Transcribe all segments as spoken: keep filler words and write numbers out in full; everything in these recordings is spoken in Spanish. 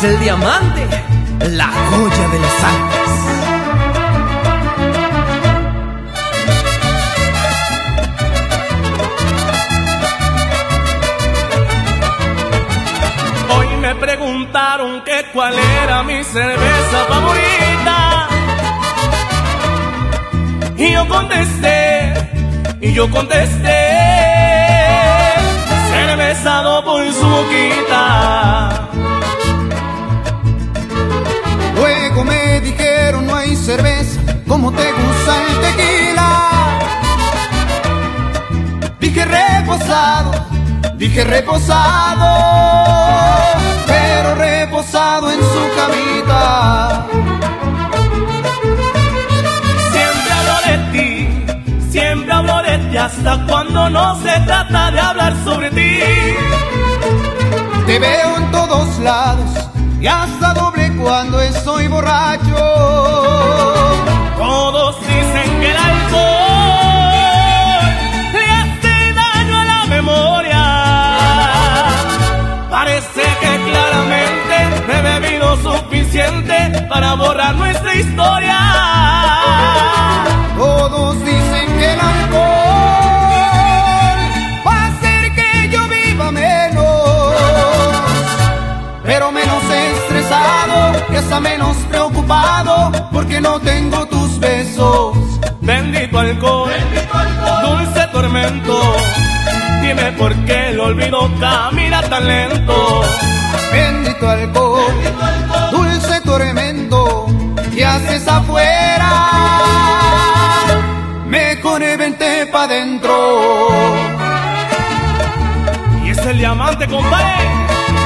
es el diamante, la joya de las almas. Hoy me preguntaron que cuál era mi cerveza favorita, y yo contesté, y yo contesté, cervezado por su boquita. Luego me dijeron no hay cerveza como te gusta el tequila. Dije reposado, dije reposado, pero reposado en su camita. Siempre hablo de ti, siempre hablo de ti, hasta cuando no se trata de hablar sobre ti. Te veo en todos lados y hasta doble cuando estoy borracho. Todos dicen que el alcohol le hace daño a la memoria. Parece que claramente he bebido suficiente para borrar nuestra historia. Todos dicen que el alcohol va a hacer que yo viva menos, pero menos estresado y hasta menos preocupado, porque no tengo tus besos. Bendito alcohol, bendito alcohol, dulce tormento, dime por qué el olvido camina tan lento. Bendito alcohol, bendito alcohol, dulce tormento, ¿qué haces afuera? Mejor vente pa' dentro. Y es el diamante, compadre,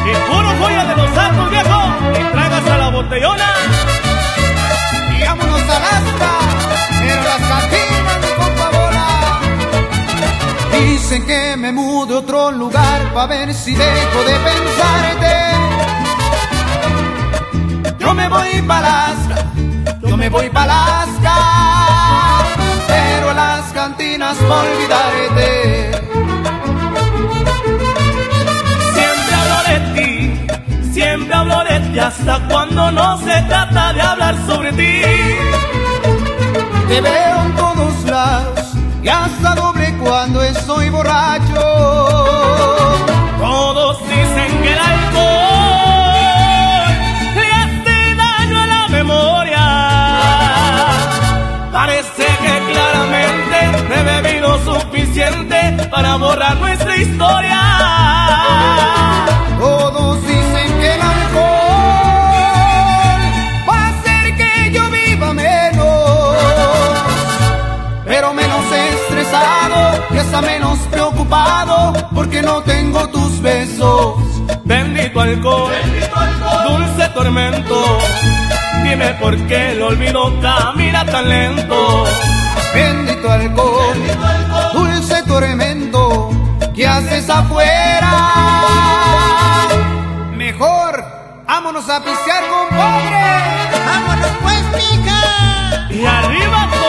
y puro joya de los santos, viejo. Y tragas a la botellona y vámonos a Alaska, pero las cantinas de Coca-Cola. Dicen que me mude a otro lugar pa' ver si dejo de pensarte. Yo me voy pa' Alaska, yo me voy pa' Alaska, pero a las cantinas pa' olvidarte. Siempre hablo de ti, siempre hablo de ti, hasta cuando no se trata de hablar sobre ti. Te veo en todos lados y hasta doble cuando estoy borracho. Todos dicen que el alcohol le hace daño a la memoria. Parece que claramente he bebido suficiente para borrar nuestra historia. Todos dicen que el alcohol va a hacer que yo viva menos, pero menos estresado y hasta menos preocupado, porque no tengo tus besos. Bendito alcohol, bendito alcohol, dulce tormento, dime por qué el olvido camina tan lento. Bendito alcohol, bendito alcohol, dulce tormento, ¿qué haces afuera? Mejor, vámonos a pistear, compadre. Vámonos pues, mija. Y arriba.